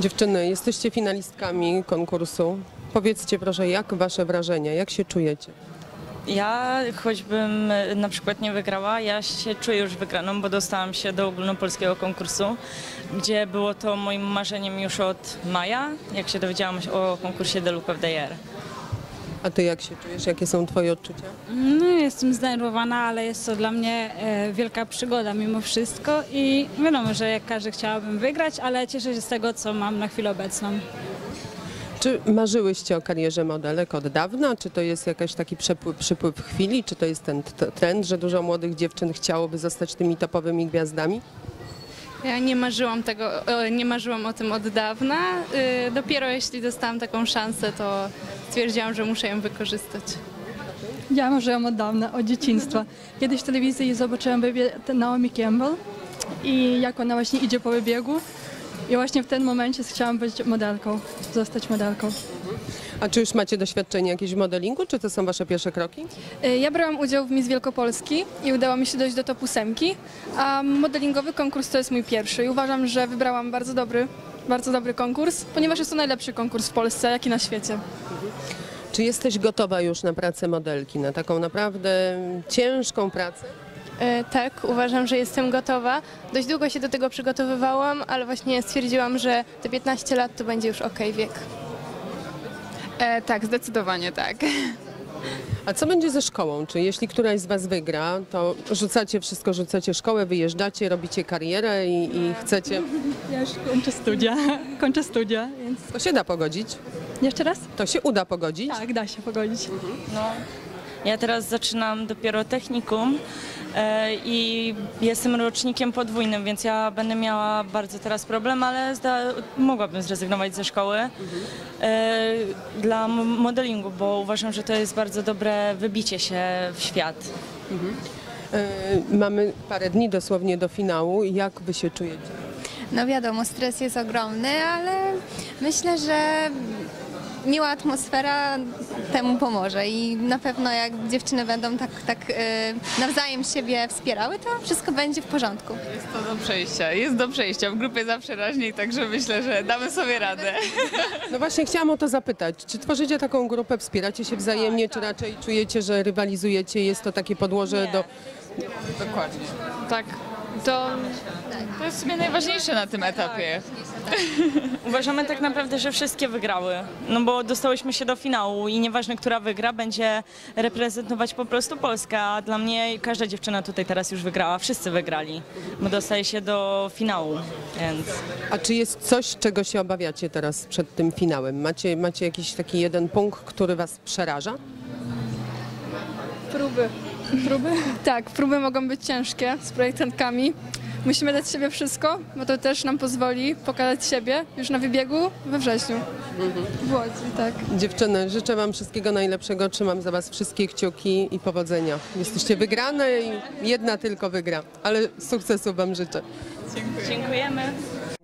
Dziewczyny, jesteście finalistkami konkursu. Powiedzcie proszę, jak wasze wrażenia, jak się czujecie? Ja, choćbym na przykład nie wygrała, ja się czuję już wygraną, bo dostałam się do ogólnopolskiego konkursu, gdzie było to moim marzeniem już od maja, jak się dowiedziałam o konkursie The Look of the Year. A ty jak się czujesz? Jakie są twoje odczucia? No, jestem zdenerwowana, ale jest to dla mnie wielka przygoda mimo wszystko i wiadomo, że jak każdy chciałabym wygrać, ale cieszę się z tego, co mam na chwilę obecną. Czy marzyłyście o karierze modelek od dawna? Czy to jest jakiś taki przypływ chwili? Czy to jest ten trend, że dużo młodych dziewczyn chciałoby zostać tymi topowymi gwiazdami? Ja nie marzyłam o tym od dawna. Dopiero jeśli dostałam taką szansę, to stwierdziłam, że muszę ją wykorzystać. Ja marzyłam od dawna, od dzieciństwa. Kiedyś w telewizji zobaczyłam wybieg Naomi Campbell i jak ona właśnie idzie po wybiegu. I właśnie w tym momencie chciałam być modelką, zostać modelką. A czy już macie doświadczenie jakieś w modelingu, czy to są wasze pierwsze kroki? Ja brałam udział w Miss Wielkopolski i udało mi się dojść do top 8, a modelingowy konkurs to jest mój pierwszy i uważam, że wybrałam bardzo dobry konkurs, ponieważ jest to najlepszy konkurs w Polsce, jak i na świecie. Czy jesteś gotowa już na pracę modelki, na taką naprawdę ciężką pracę? Tak, uważam, że jestem gotowa. Dość długo się do tego przygotowywałam, ale właśnie stwierdziłam, że te 15 lat to będzie już okej wiek. Tak, zdecydowanie tak. A co będzie ze szkołą? Czy jeśli któraś z was wygra, to rzucacie wszystko, rzucacie szkołę, wyjeżdżacie, robicie karierę i chcecie... Ja już kończę studia, więc... To się da pogodzić. Jeszcze raz? To się uda pogodzić. Tak, da się pogodzić. No. Ja teraz zaczynam dopiero technikum i jestem rocznikiem podwójnym, więc ja będę miała bardzo teraz problem, ale mogłabym zrezygnować ze szkoły dla modelingu, bo uważam, że to jest bardzo dobre wybicie się w świat. Mamy parę dni dosłownie do finału. Jak wy się czujecie? No wiadomo, stres jest ogromny, ale myślę, że miła atmosfera temu pomoże i na pewno jak dziewczyny będą nawzajem siebie wspierały, to wszystko będzie w porządku. Jest to do przejścia, jest do przejścia. W grupie zawsze raźniej, także myślę, że damy sobie radę. No właśnie chciałam o to zapytać. Czy tworzycie taką grupę, wspieracie się wzajemnie, czy raczej czujecie, że rywalizujecie? Jest to takie podłoże do... Dokładnie. Tak. To jest w sumie najważniejsze na tym etapie. Uważamy tak naprawdę, że wszystkie wygrały, no bo dostałyśmy się do finału i nieważne, która wygra, będzie reprezentować po prostu Polskę, a dla mnie każda dziewczyna tutaj teraz już wygrała, wszyscy wygrali, bo dostaje się do finału, więc... A czy jest coś, czego się obawiacie teraz przed tym finałem? Macie jakiś taki jeden punkt, który was przeraża? Próby? Tak, próby mogą być ciężkie z projektantkami. Musimy dać siebie wszystko, bo to też nam pozwoli pokazać siebie już na wybiegu we wrześniu. W Łodzi, tak. Dziewczyny, życzę wam wszystkiego najlepszego, trzymam za was wszystkie kciuki i powodzenia. Jesteście wygrane i jedna tylko wygra, ale sukcesu wam życzę. Dziękujemy.